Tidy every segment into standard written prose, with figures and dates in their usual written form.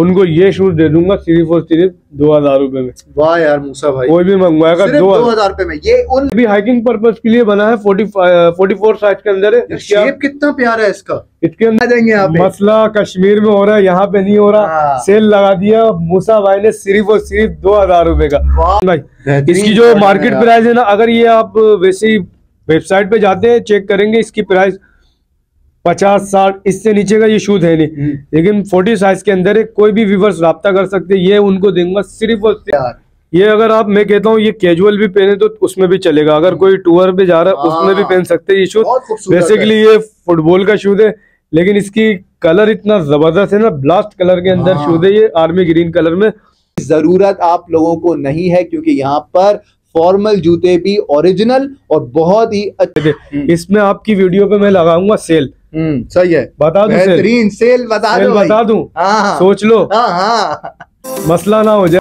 उनको ये शूज दे दूंगा सिर्फ और सिर्फ 2000 रुपए में। वाह यार मूसा भाई, कोई भी मंगवाएगा 2000 रुपए में। ये उन भी हाइकिंग पर्पस के लिए बना है, 44 साइज के अंदर है। शेप कितना प्यारा है इसका, इसके अंदर मसला कश्मीर में हो रहा है, यहाँ पे नहीं हो रहा। सेल लगा दिया मूसा भाई ने सिर्फ और सिर्फ 2000 रुपए का। भाई इसकी जो मार्केट प्राइस है ना, अगर ये आप वैसे वेबसाइट पे जाते हैं चेक करेंगे, इसकी प्राइस 50-60 इससे नीचे का ये शूज है नहीं, लेकिन 40 साइज के अंदर है। कोई भी व्यूवर्स राब्ता कर सकते, ये उनको देंगे सिर्फ और सिर्फ। ये अगर आप, मैं कहता हूँ ये कैजुअल भी पहने तो उसमें भी चलेगा, अगर कोई टूर पे जा रहा है उसमें भी पहन सकते हैं ये शूज। बेसिकली ये फुटबॉल का शूज है, लेकिन इसकी कलर इतना जबरदस्त है ना, ब्लास्ट कलर के अंदर शूज है ये, आर्मी ग्रीन कलर में। जरूरत आप लोगों को नहीं है, क्योंकि यहाँ पर फॉर्मल जूते भी ओरिजिनल और बहुत ही अच्छे। इसमें आपकी वीडियो पे मैं लगाऊंगा सेल। सही है, बता दूं बेहतरीन सेल, बता दूं, सोच लो, मसला ना हो जाए।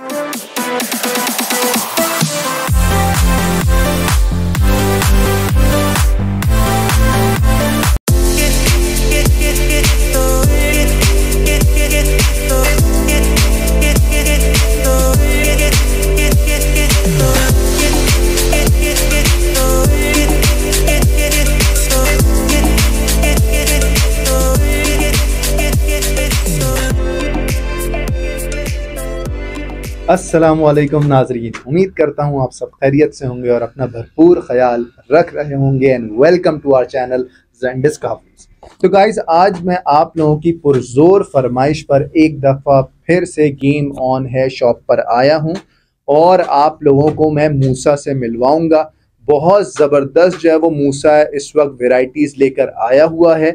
अस्सलामुअलैकुम नाजरीन, उम्मीद करता हूँ आप सब खैरियत से होंगे और अपना भरपूर ख्याल रख रहे होंगे। And welcome to our channel Zain discoveries. तो गाइज़, आज मैं आप लोगों की पुरजोर फरमाइश पर एक दफ़ा फिर से गेम ऑन है शॉप पर आया हूँ और आप लोगों को मैं मूसा से मिलवाऊँगा। बहुत ज़बरदस्त जो है वो मूसा इस वक्त वेराइटीज़ लेकर आया हुआ है।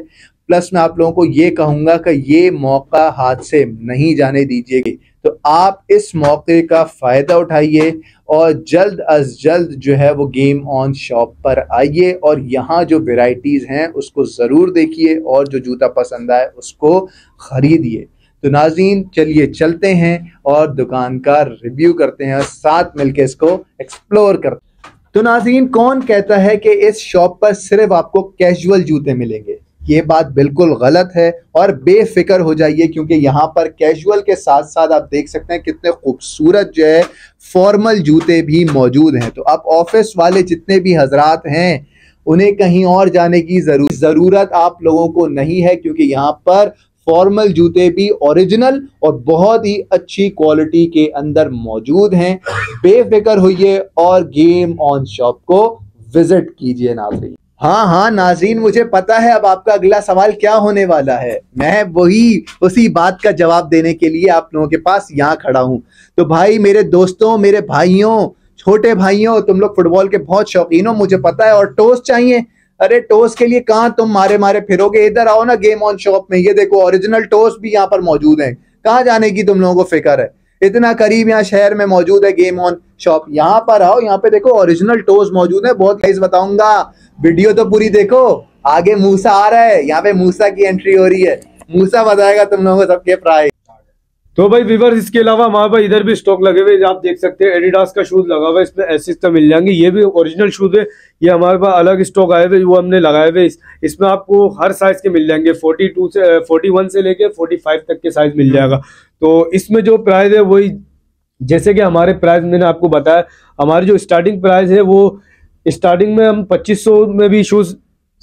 प्लस मैं आप लोगों को ये कहूँगा कि ये मौका हाथ से नहीं जाने दीजिएगा, तो आप इस मौके का फ़ायदा उठाइए और जल्द अज जल्द जो है वो गेम ऑन शॉप पर आइए और यहाँ जो वेराइटीज़ हैं उसको ज़रूर देखिए और जो जूता पसंद आए उसको ख़रीदिए। तो नाज़रीन चलिए चलते हैं और दुकान का रिव्यू करते हैं और साथ मिलके इसको एक्सप्लोर करते हैं। तो नाज़रीन, कौन कहता है कि इस शॉप पर सिर्फ आपको कैजुअल जूते मिलेंगे, ये बात बिल्कुल गलत है। और बेफिक्र हो जाइए, क्योंकि यहाँ पर कैजुअल के साथ साथ आप देख सकते हैं कितने खूबसूरत जो है फॉर्मल जूते भी मौजूद हैं। तो आप ऑफिस वाले जितने भी हजरात हैं, उन्हें कहीं और जाने की ज़रूरत आप लोगों को नहीं है, क्योंकि यहाँ पर फॉर्मल जूते भी ओरिजिनल और बहुत ही अच्छी क्वालिटी के अंदर मौजूद हैं। बेफिक्र होइए और गेम ऑन शॉप को विजिट कीजिए नाज़रीन। हाँ हाँ नाज़रीन, मुझे पता है अब आपका अगला सवाल क्या होने वाला है। मैं वही उसी बात का जवाब देने के लिए आप लोगों के पास यहाँ खड़ा हूँ। तो भाई, मेरे दोस्तों, मेरे भाइयों, छोटे भाइयों, तुम लोग फुटबॉल के बहुत शौकीन हो मुझे पता है, और टोस चाहिए। अरे टोस के लिए कहाँ तुम मारे मारे फिरोगे, इधर आओ ना गेम ऑन शॉप में। ये देखो ओरिजिनल टोस भी यहाँ पर मौजूद है, कहाँ जाने की तुम लोगों को फिक्र है, इतना करीब यहाँ शहर में मौजूद है गेम ऑन शॉप। यहाँ पर आओ, यहाँ पे देखो ओरिजिनल टोस मौजूद है। बहुत गाइस बताऊंगा, वीडियो तो पूरी देखो। आगे मूसा आ रहा है, यहाँ पे मूसा की एंट्री हो रही है, मूसा बताएगा तुम लोगों को सबके प्राइस। तो भाई व्यूअर्स, इसके अलावा हमारे पास इधर भी स्टॉक लगे हुए, आप देख सकते हैं एडिडास का शूज लगा हुआ है, इसमें एसिक्स का मिल जाएंगे। ये भी ओरिजिनल शूज है, ये हमारे पास अलग स्टॉक आए हुए वो हमने लगाए हुए। इसमें आपको हर साइज के मिल जाएंगे, 41 से लेके 45 तक के साइज मिल जाएगा। तो इसमें जो प्राइस है वही, जैसे कि हमारे प्राइस मैंने आपको बताया, हमारी जो स्टार्टिंग प्राइस है वो स्टार्टिंग में हम 2500 में भी शूज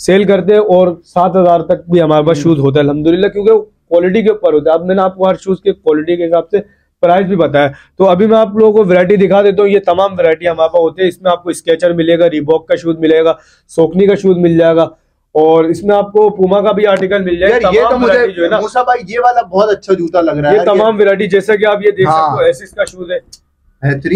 सेल करते हैं और 7000 तक भी हमारे पास शूज होता है अल्हम्दुलिल्लाह, क्योंकि क्वालिटी के ऊपर होता है। अब मैंने आपको हर शूज के क्वालिटी के हिसाब से प्राइस भी बताया। तो अभी मैं आप लोगों को वैरायटी दिखा देता हूँ। ये तमाम वैरायटी हमारे पास होते हैं। इसमें आपको स्केचर मिलेगा, रीबॉक का शूज मिलेगा, सौकनी का शूज मिल जाएगा और इसमें आपको पुमा का भी आर्टिकल मिल जाएगा। ये तो मुझे जो है ना मूसा भाई, ये वाला बहुत अच्छा जूता लग रहा है। ये तमाम वैरायटी, जैसे कि आप ये देख सकते हो, एसिक्स का शूज है,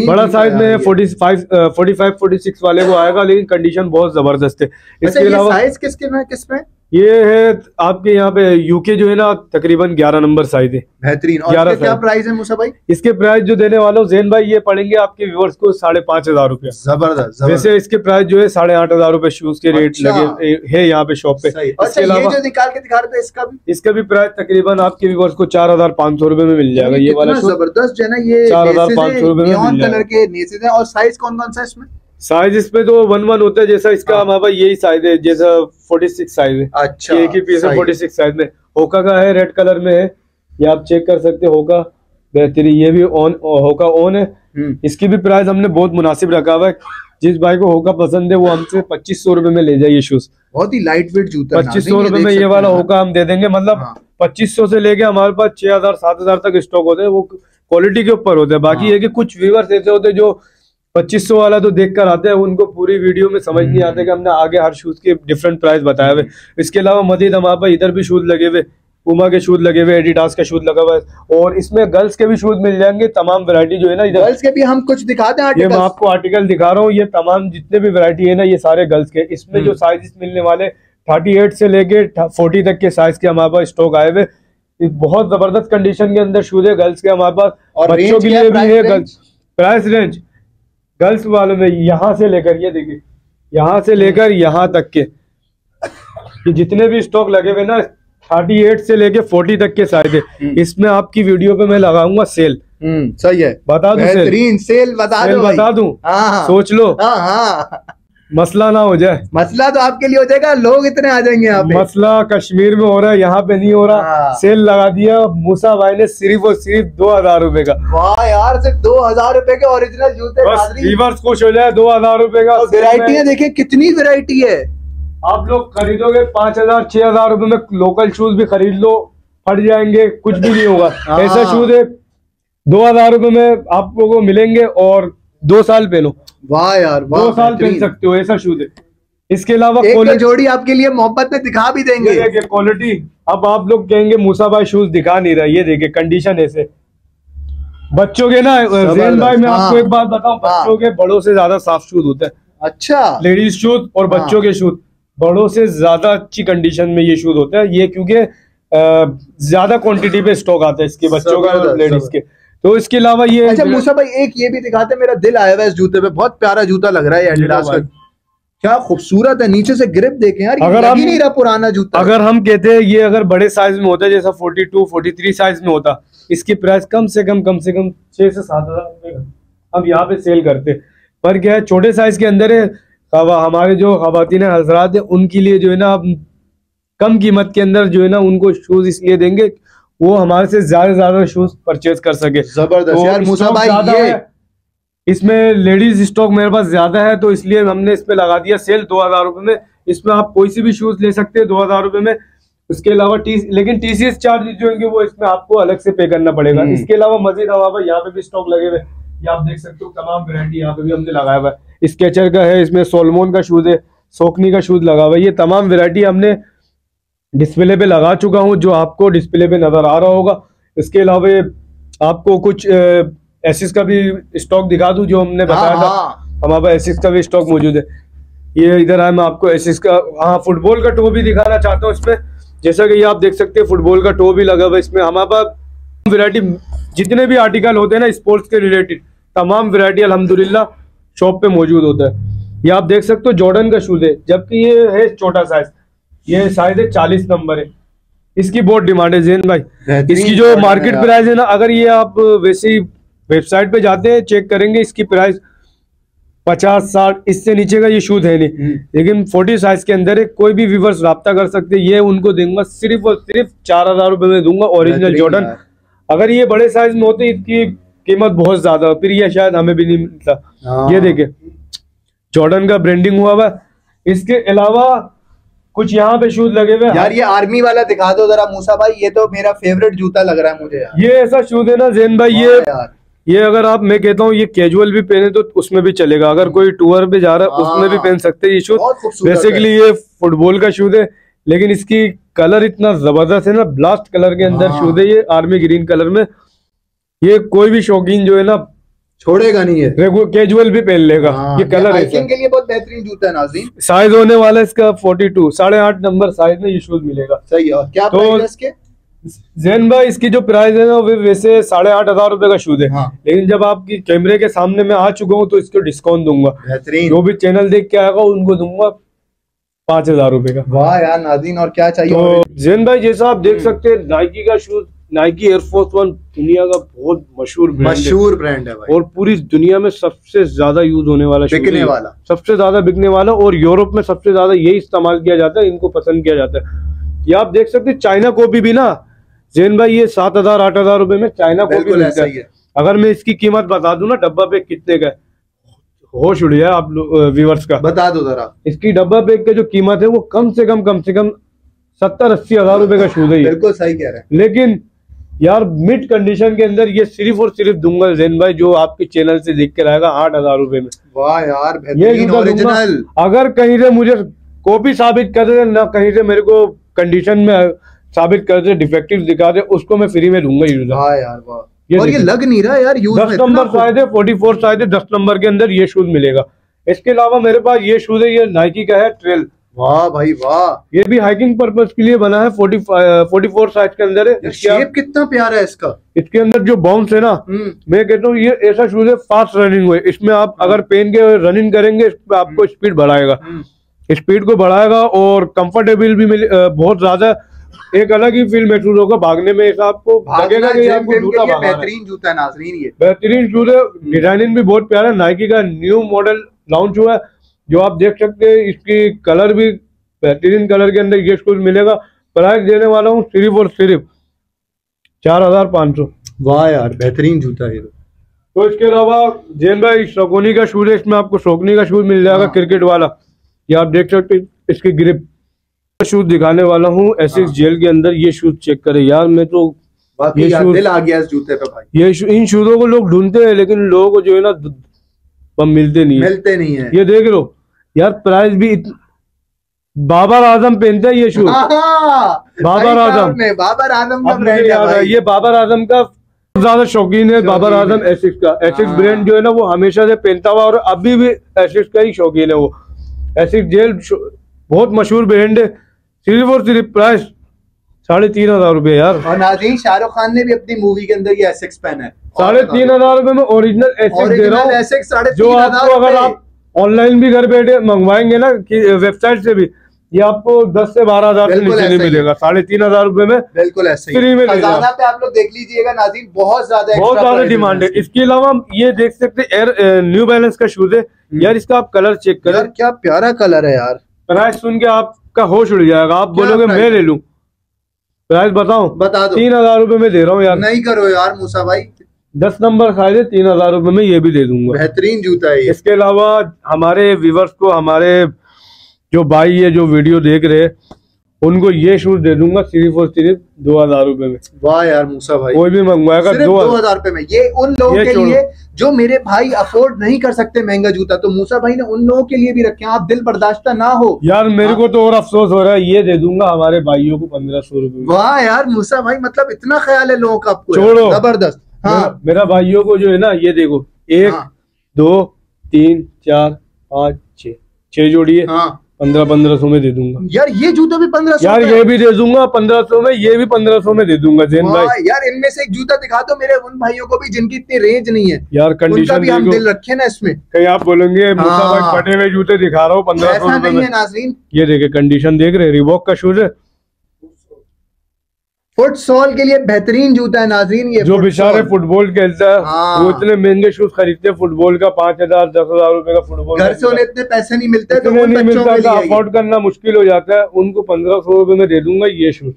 बड़ा साइज में 45-46 वाले को आएगा, लेकिन कंडीशन बहुत जबरदस्त है। इसके अलावा साइज किसमें ये है आपके यहाँ पे यूके जो है ना, तकरीबन 11 नंबर साइज है। बेहतरीन। और क्या प्राइस है मूसा भाई? इसके प्राइस जो देने वाला हूँ ज़ैन भाई, ये पड़ेंगे आपके व्यूअर्स को 5500 रुपए। जबरदस्त। वैसे इसके प्राइस जो है 8500 रुपए शूज के रेट लगे है यहाँ पे शॉप पे। इसके अलावा जो निकाल के दिखा रहे थे, इसका भी प्राइस तकरीबन आपके व्यूअर्स को 4500 रुपए में मिल जाएगा। ये वाला जबरदस्त है ना, ये 4500 रुपए में। और साइज कौन कौन सा इसमें? साइज इसमें तो 1-1 होता है, जैसा इसका हमारा यही साइज है, जैसा 46 साइज है। अच्छा, एक ही पीस है 46 साइज में। होका का है, रेड कलर में है, ये आप चेक कर सकते होगा बेहतरीन। ये भी ऑन होगा ऑन है, इसकी भी प्राइस हमने बहुत मुनासिब रखा हुआ है। जिस भाई को होगा पसंद है वो हमसे 2500 रुपए में ले जाए। ये शूज बहुत ही लाइट वेट जूता, 2500 रुपए में ये वाला होगा हम दे देंगे। मतलब 2500 से लेके हमारे पास 6000 7000 तक स्टॉक होते हैं, वो क्वालिटी के ऊपर होते हैं। बाकी ये कि कुछ व्यूअर्स ऐसे होते हैं जो 2500 वाला तो देखकर आते हैं, उनको पूरी वीडियो में समझ नहीं आता कि हमने आगे हर शूज के डिफरेंट प्राइस बताए हुए। इसके अलावा मजीद हमारे पास इधर भी शूज लगे हुए, पुमा के शूज लगे हुए, एडिडास का शूज लगा हुआ है, और इसमें गर्ल्स के भी शूज मिल जाएंगे। तमाम वैरायटी जो है ना, इधर गर्ल्स के भी हम कुछ दिखाते हैं, ये मैं आपको आर्टिकल दिखा रहा हूँ। ये तमाम जितने भी वैरायटी है ना, ये सारे गर्ल्स के। इसमें जो साइजेस मिलने वाले 38 से लेके 40 तक के साइज के हमारे पास स्टॉक आए हुए। बहुत जबरदस्त कंडीशन के अंदर शूज है गर्ल्स के हमारे पास, और बच्चों के लिए भी है। प्राइस रेंज गर्ल्स वालों में यहाँ से लेकर, ये देखिए, यहाँ से लेकर यहाँ तक के जितने भी स्टॉक लगे हुए ना, 38 से लेके 40 तक के साइज है। इसमें आपकी वीडियो पे मैं लगाऊंगा सेल। सही है, बता दूं बेहतरीन सेल बता दूं, सोच लो मसला ना हो जाए। मसला तो आपके लिए हो जाएगा, लोग इतने आ जाएंगे यहाँ पे। मसला कश्मीर में हो रहा है, यहाँ पे नहीं हो रहा। सेल लगा दिया मूसा भाई ने सिर्फ और सिर्फ 2000 रुपए का। वाह यार, सिर्फ 2000 रुपए के ओरिजिनल जूते। व्यूअर्स खुश हो जाए, 2000 रुपए का। वेरायटी देखिए कितनी वेरायटी है, आप लोग खरीदोगे 5000 6000 रुपए में। लोकल शूज भी खरीद लो, फट जाएंगे, कुछ भी नहीं होगा। ऐसा शूज है 2000 रुपए में आप लोगों को मिलेंगे, और 2 साल पहनो। वाह यार, 2 साल पहन सकते हो, ऐसा शूज है। इसके अलावा एक जोड़ी आपके लिए मोहब्बत में दिखा भी देंगे। देखिए क्वालिटी, अब आप लोग कहेंगे मूसा भाई शूज दिखा नहीं रहा। ये देखिए कंडीशन ऐसे बच्चों के ना, ज़ैन भाई मैं आपको एक बात बताऊं, बच्चों के बड़ों से ज्यादा साफ शूज होता है। अच्छा, लेडीज शूज और बच्चों के शूज बड़ों से ज्यादा अच्छी कंडीशन में ये शूज होता है। ये क्योंकि ज्यादा क्वांटिटी पे स्टॉक आता है इसके, बच्चों का, लेडीज के। तो इसके अलावा ये, अच्छा मूसा भाई एक ये भी दिखाते हैं, मेरा दिल आया हुआ है इस जूते पे, बहुत प्यारा जूता लग रहा है एडिडास का। क्या खूबसूरत है, नीचे से ग्रिप देखें यार, अगर हम नहीं रहा पुराना जूता। अगर हम कहते हैं ये अगर बड़े साइज में होता है, जैसा 42 43 साइज में होता, इसकी प्राइस कम से कम 6 से 7 हजार हम यहाँ पे सेल करते। पर क्या है, छोटे साइज के अंदर है, हमारे जो खवातीन हजरात है उनके लिए जो है ना, हम कम कीमत के अंदर जो है ना उनको शूज इसलिए देंगे वो हमारे से ज्यादा शूज परचेज कर सके। जबरदस्त यार मूसा भाई, ये इसमें लेडीज स्टॉक मेरे पास ज्यादा है, तो इसलिए हमने इस पे लगा दिया सेल 2000 रुपए में। इसमें आप कोई सी भी शूज ले सकते हैं 2000 रुपए में। उसके अलावा लेकिन टीसीएस चार्ज जो होंगे वो इसमें आपको अलग से पे करना पड़ेगा। इसके अलावा मजीद हमारे यहाँ पे भी स्टॉक लगे हुए, ये आप देख सकते हो। तमाम वैरायटी यहाँ पे भी हमने लगाया हुआ है। स्केचर का है, इसमें सोलमोन का शूज है, सौकनी का शूज लगा हुआ है। ये तमाम वैरायटी हमने डिस्प्ले पे लगा चुका हूँ, जो आपको डिस्प्ले पे नजर आ रहा होगा। इसके अलावा आपको कुछ एसिक्स का भी स्टॉक दिखा दूं, जो हमने बताया था हमारे पास एसिक्स का भी स्टॉक मौजूद है। ये इधर है, मैं आपको एसिक्स का, हाँ, फुटबॉल का टो भी दिखाना चाहता हूँ इसमें। जैसा कि ये आप देख सकते हैं, फुटबॉल का टो भी लगा हुआ है इसमें। हमारे पास वैरायटी जितने भी आर्टिकल होते हैं ना स्पोर्ट्स के रिलेटेड, तमाम वैरायटी अल्हम्दुलिल्लाह शॉप पे मौजूद होता है। ये आप देख सकते हो जॉर्डन का शूज है, जबकि ये है छोटा साइज, ये साइज है 40 नंबर है। इसकी बहुत डिमांड है ज़ैन भाई। इसकी जो मार्केट प्राइस है ना, अगर ये आप वैसे ही वेबसाइट पे जाते हैं चेक करेंगे, इसकी प्राइस 50 60, इससे नीचे का ये शूज है नहीं। लेकिन 40 साइज के अंदर है, कोई भी व्यूवर्स राब्ता कर सकते। ये उनको दूंगा सिर्फ और सिर्फ 4000 रुपए में दूंगा ओरिजिनल जॉर्डन। अगर ये बड़े साइज में होते इसकी कीमत बहुत ज्यादा हो, फिर ये शायद हमें भी नहीं मिलता। ये देखे जॉर्डन का ब्रांडिंग हुआ हुआ। इसके अलावा कुछ यहाँ पे शूज लगे हुए यार। ये आर्मी वाला दिखा दो जरा मूसा भाई, ये तो मेरा फेवरेट जूता लग रहा है मुझे यार। ये ऐसा शूज है ना ज़ैन भाई, ये अगर आप, मैं कहता हूँ ये कैजुअल भी पहने तो उसमें भी चलेगा। अगर कोई टूर पे जा रहा है उसमें भी पहन सकते हैं ये शूज। बेसिकली ये फुटबॉल का शूज है, लेकिन इसकी कलर इतना जबरदस्त है ना, ब्लास्ट कलर के अंदर शूज है। ये आर्मी ग्रीन कलर में, ये कोई भी शौकीन जो है ना छोड़ेगा नहीं है, कैजुअल भी पहन लेगा। ये कलर हाइकिंग के लिए बहुत बेहतरीन जूता है नाज़रीन। साइज होने वाला इसका 42, 8.5 नंबर साइज में ये शूज मिलेगा। सही है, क्या प्राइस है इसके ज़ैन भाई? इसकी जो प्राइस है ना वैसे 8500 रुपए का शूज है। लेकिन जब आपकी कैमरे के सामने मैं आ चुका हूँ तो इसको डिस्काउंट दूंगा। जो भी चैनल देख के आएगा उनको दूंगा 5000 रुपए का। वाह यार नाज़रीन, और क्या चाहिए ज़ैन भाई? जैसा आप देख सकते हैं नाइकी का शूज, नाइकी एयरफोर्स 1 दुनिया का बहुत मशहूर ब्रांड है भाई, और पूरी दुनिया में सबसे ज्यादा यूज होने वाला, बिकने वाला, सबसे ज्यादा बिकने वाला, और यूरोप में सबसे ज्यादा यही इस्तेमाल किया जाता है, इनको पसंद किया जाता है। ये आप देख सकते हैं चाइना कॉपी भी ना, जैन भाई ये 7,000 8,000 रुपए में चाइना बिल्कुल ऐसा ही है। अगर मैं इसकी कीमत बता दूं ना डब्बा पैक कितने का, होश उड़ जाए आप व्यूअर्स का। बता दो जरा, इसकी डब्बा पैक का जो कीमत है वो कम से कम 70-80 हजार रुपए का शूज है। बिल्कुल सही कह रहे हैं। लेकिन यार मिड कंडीशन के अंदर ये सिर्फ और सिर्फ दूंगा जैन भाई जो आपके चैनल से देख के आएगा 8,000 रुपए में। वाह यार बेहतरीन ओरिजिनल। अगर कहीं से मुझे कॉपी साबित कर दे ना, कहीं से मेरे को कंडीशन में साबित कर दे, डिफेक्टिव दिखा दे, उसको मैं फ्री में दूंगा यूजर। हाँ यार वाह। और ये लग नहीं रहा यार यूज में। 10 नंबर साइज है 10 नंबर के अंदर ये शूज मिलेगा। इसके अलावा मेरे पास ये शूज है, ये नाइकी का है ट्रेल। वाह भाई वाह, ये भी हाइकिंग पर्पस के लिए बना है। 44 साइज के अंदर है। शेप कितना प्यारा है इसका, इसके अंदर जो बाउंस है ना, मैं कहता हूँ ये ऐसा शूज है फास्ट रनिंग हुए। इसमें आप अगर पहन के रनिंग करेंगे आपको स्पीड बढ़ाएगा, स्पीड को बढ़ाएगा और कंफर्टेबल भी बहुत ज्यादा, एक अलग ही फील महसूस होगा भागने में। ऐसा आपको भागेगा कि आपको जूता भागना है। बेहतरीन जूता है नाज़रीन, ये बेहतरीन शूज है, डिजाइनिंग भी बहुत प्यारा है। नाइकी का न्यू मॉडल लॉन्च हुआ है जो आप देख सकते हैं, इसकी कलर भी बेहतरीन कलर के अंदर ये शूज मिलेगा। प्राइस देने वाला हूँ सिर्फ और सिर्फ 4,500। वाह यार बेहतरीन जूता है। तो इसके अलावा जैन भाई सौकोनी का शूज है, इसमें आपको सौकोनी का शूज मिल जाएगा क्रिकेट वाला। ये आप देख सकते हैं इसकी ग्रिप। शूज दिखाने वाला हूँ एसिक्स जेल के अंदर। ये शूज चेक करें यार, मैं तो बाकी दिल आ गया इस जूते पे भाई। ये इन शूजों को लोग ढूंढते हैं लेकिन लोगों को जो है ना मिलते नहीं है। ये देख लो यार, प्राइस भी बाबर आजम पहनता है ये शूज। बाबर आजम का ज्यादा शौकीन है। बाबर आजम एसिक्स का, एसिक्स ब्रांड जो है ना वो हमेशा से पहनता हुआ और अभी भी एसिक्स का ही शौकीन है वो। एसिक्स जेल बहुत मशहूर ब्रांड है। सिर्फ और सिर्फ प्राइस 3,500 रुपए यार। और नाज़रीन शाहरुख खान ने भी अपनी मूवी के अंदर ये एसिक्स पहना है। 3,500 रुपए में ओरिजिनल एसिक्स दे रहा हूँ, जो आपको अगर आप ऑनलाइन भी घर बैठे मंगवाएंगे ना कि वेबसाइट से भी, ये आपको 10 से 12 हजार से नीचे नहीं मिलेगा। 3,500 रुपए में बिल्कुल ऐसे फ्री में खजाना पे आप लोग देख लीजिएगा नाज़रीन, बहुत ज्यादा डिमांड है। इसके अलावा ये देख सकते एयर न्यू बैलेंस का शूज है यार। इसका आप कलर चेक करें, क्या प्यारा कलर है यार। प्राइस सुन के आपका होश उड़ जाएगा, आप बोलोगे मैं ले लूं। प्राइस बताओ, बता दो। 3,000 रुपए में दे रहा हूँ यार। नहीं करो यार मूसा भाई, 10 नंबर साइज है 3,000 रुपए में ये भी दे दूंगा। बेहतरीन जूता है। इसके अलावा हमारे व्यूवर्स को, हमारे जो भाई है जो वीडियो देख रहे हैं, उनको ये शूज दे दूंगा सिर्फ और सिर्फ 2,000 रुपए में। वाह यार मूसा भाई, कोई भी मंगवाएगा 2,000 रुपए में। ये उन लोगों के लिए जो मेरे भाई अफोर्ड नहीं कर सकते महंगा जूता, तो मूसा भाई ने उन लोगों के लिए भी रखे। आप दिल बर्दाश्ता ना हो यार। मेरे को तो और अफसोस हो रहा है, ये दे दूंगा हमारे भाइयों को 1,500 रुपए। वाह यार मूसा भाई, मतलब इतना ख्याल है लोगों का आपको, जबरदस्त। हाँ मेरा भाइयों को जो है ना, ये देखो 1 2 3 4 5 6 जोड़ी है, 1500 में दे दूंगा यार। ये जूता भी 1500 यार, ये भी दे दूंगा 1500 में, ये भी 1500 में दे दूंगा जैन भाई। यार इनमें से एक जूता दिखा दो मेरे उन भाइयों को भी जिनकी इतनी रेंज नहीं है यार। कंडीशन भी हम दिल रखे ना इसमें, कहीं आप बोलेंगे मूसा भाई फटे हुए जूते दिखा रहा हूँ 1500 में। नाज़रीन ये देखे कंडीशन देख रहे, रिबॉक का शूज है, फुट सॉल के लिए बेहतरीन जूता है नाज़रीन। ये जो बेचारे फुटबॉल खेलता है वो इतने महंगे शूज खरीदते हैं फुटबॉल का, 5,000 10,000 रुपए का फुटबॉल। घर से उन्हें इतने पैसे नहीं मिलते, तो नहीं मिलता, अफोर्ड करना मुश्किल हो जाता है। उनको 1,500 रुपए में दे दूंगा ये शूज।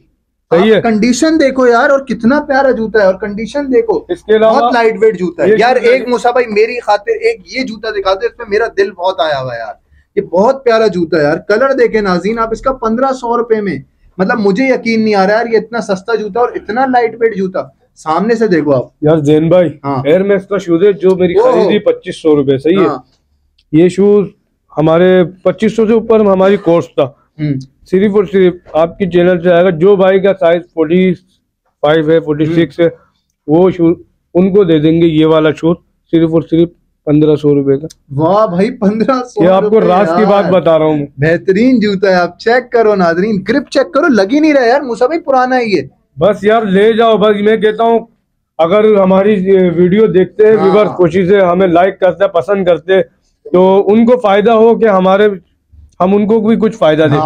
सही है। कंडीशन देखो यार, और कितना प्यारा जूता है, और कंडीशन देखो। इसके अलावा बहुत लाइट वेट जूता है यार। एक मूसा भाई मेरी खातिर एक ये जूता दिखाते, इसमें मेरा दिल बहुत आया हुआ यार। ये बहुत प्यारा जूता है यार, कलर देखे नाज़रीन आप इसका। 1,500 रुपए में, मतलब मुझे यकीन नहीं आ रहा यार, ये इतना सस्ता जूता और इतना लाइट वेट जूता। सामने से देखो आप यार जैन भाई, एयर मैक्स का शूज है जो मेरी खरीदी 2,500 रुपए। सही है। ये शूज हमारे 2,500 से ऊपर हमारी कॉस्ट था। सिर्फ और सिर्फ आपकी चैनल से आएगा जो भाई का साइज 45 है 46 है, वो शूज उनको दे देंगे ये वाला शूज सिर्फ और सिर्फ 1,500 रुपए का। वाह भाई 1,500, ये आपको राज की बात बता रहा हूँ। बेहतरीन जूता है, आप चेक करो नाज़रीन, ग्रिप चेक करो, लगी नहीं रहा यार मूसा भाई, पुराना है ये। बस यार ले जाओ, बस मैं कहता हूँ अगर हमारी वीडियो देखते हैं व्यूअर्स खुशी से हमें लाइक करते पसंद करते, तो उनको फायदा हो कि हमारे हम उनको भी कुछ फायदा दे,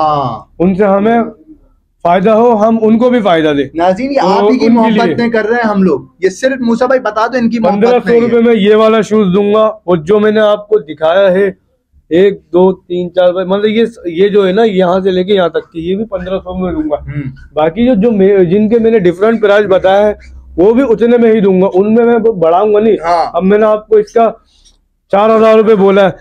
उनसे हमें फायदा हो, हम उनको भी फायदा दे। नाज़रीन ये आप ही की मोहब्बत में कर रहे हैं हम लोग। ये सिर्फ मूसा भाई बता दो इनकी मोहब्बत में। 1,500 रुपए में ये वाला शूज दूंगा, और जो मैंने आपको दिखाया है एक दो तीन चार बार, मतलब ये जो है ना यहाँ से लेके यहाँ तक की, ये भी 1500 में दूंगा। बाकी जो जिनके मैंने डिफरेंट प्राइस बताया है वो भी उतने में ही दूंगा, उनमें मैं बढ़ाऊंगा नहीं। अब मैंने आपको इसका 4000 रुपये बोला है,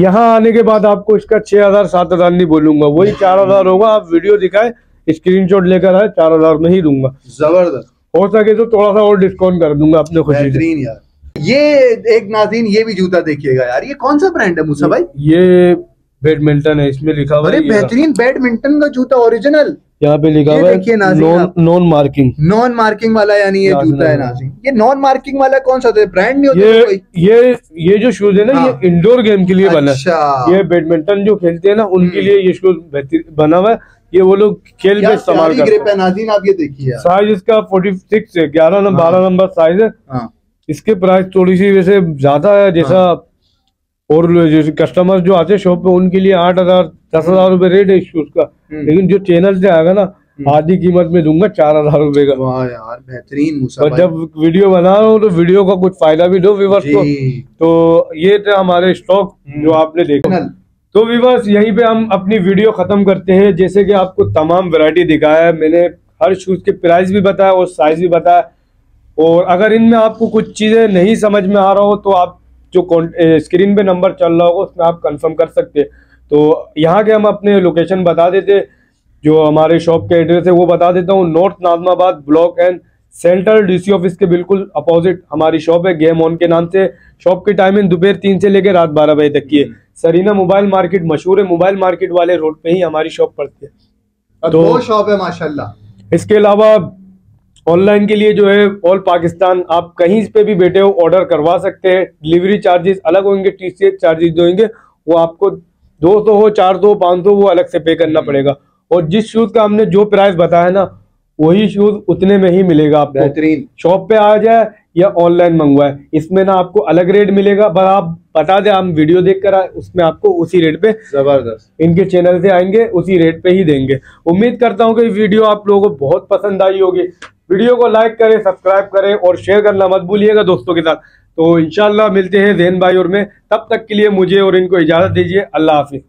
यहाँ आने के बाद आपको इसका 6000 7000 नहीं बोलूंगा, वही 4000 होगा। आप वीडियो दिखाए, स्क्रीनशॉट लेकर आए, 4000 में ही दूंगा। जबरदस्त, हो सके तो थोड़ा सा और डिस्काउंट कर दूंगा अपने खुशी। ये एक नाज़रीन ये भी जूता देखिएगा यार, ये कौन सा ब्रांड है मूसा भाई? ये बैडमिंटन है, इसमें लिखा हुआ है। अरे बेहतरीन बैडमिंटन का जूता ओरिजिनल, यहाँ पे लिखा हुआ है नॉन मार्किंग वाला, यानी ये जूता है नाज़रीन। ये नॉन मार्किंग वाला कौन सा था? ब्रांड नहीं होता ये जो शूज है ना, ये इंडोर गेम के लिए बना है। ये बैडमिंटन जो खेलते है ना उनके लिए ये शूज बना हुआ है। ये वो लोग खेल में इस्तेमाल करते हैं। नाज़रीन आप ये देखिए, साइज इसका 46 है, 11 नंबर 12 नंबर साइज है। इसके प्राइस थोड़ी सी वैसे ज्यादा है जैसा, और जैसे कस्टमर जो आते हैं शॉप पे उनके लिए 8,000 10,000 रुपए रेट है इस शूज का, लेकिन जो चैनल से आएगा ना आधी कीमत में दूंगा 4,000 रुपए का। वाह यार बेहतरीन मूसा भाई। जब वीडियो बना रहा हूँ तो वीडियो का कुछ फायदा भी दो व्यूवर्स को। तो ये थे हमारे स्टॉक जो आपने देखा। तो व्यूवर्स यहीं पे हम अपनी वीडियो खत्म करते हैं। जैसे कि आपको तमाम वैरायटी दिखाया है, मैंने हर शूज के प्राइस भी बताया और साइज भी बताया। और अगर इनमें आपको कुछ चीज़ें नहीं समझ में आ रहा हो तो आप जो स्क्रीन पे नंबर चल रहा होगा उसमें आप कंफर्म कर सकते हैं। तो यहाँ के हम अपने लोकेशन बता देते, जो हमारे शॉप के एड्रेस है वो बता देता हूँ। North Nazimabad block and central DC office के बिल्कुल अपोजिट हमारी शॉप है, गेम ऑन के नाम से। शॉप की टाइमिंग दोपहर 3 से लेकर रात 12 बजे तक की है। सरीना मोबाइल मार्केट मशहूर है, मोबाइल मार्केट वाले रोड पे ही हमारी शॉप पड़ती है। दो शॉप है माशाल्लाह। इसके अलावा ऑनलाइन के लिए जो है ऑल पाकिस्तान, आप कहीं पे भी बैठे हो ऑर्डर करवा सकते हैं। डिलीवरी चार्जेस अलग होंगे, टीसीएस चार्जेस जो होंगे वो आपको 200 हो 400 500 वो अलग से पे करना पड़ेगा। और जिस शूज का हमने जो प्राइस बताया ना वही शूज उतने में ही मिलेगा आपको। बेहतरीन, शॉप पे आ जाए या ऑनलाइन मंगवाए, इसमें ना आपको अलग रेट मिलेगा। पर आप बता दें हम वीडियो देखकर आए, उसमें आपको उसी रेट पे, जबरदस्त इनके चैनल से आएंगे उसी रेट पे ही देंगे। उम्मीद करता हूँ कि वीडियो आप लोगों को बहुत पसंद आई होगी। वीडियो को लाइक करें, सब्सक्राइब करें और शेयर करना मत भूलिएगा दोस्तों के साथ। तो इंशाल्लाह मिलते हैं ज़ैन भाई और मैं, तब तक के लिए मुझे और इनको इजाज़त दीजिए। अल्लाह हाफिज़।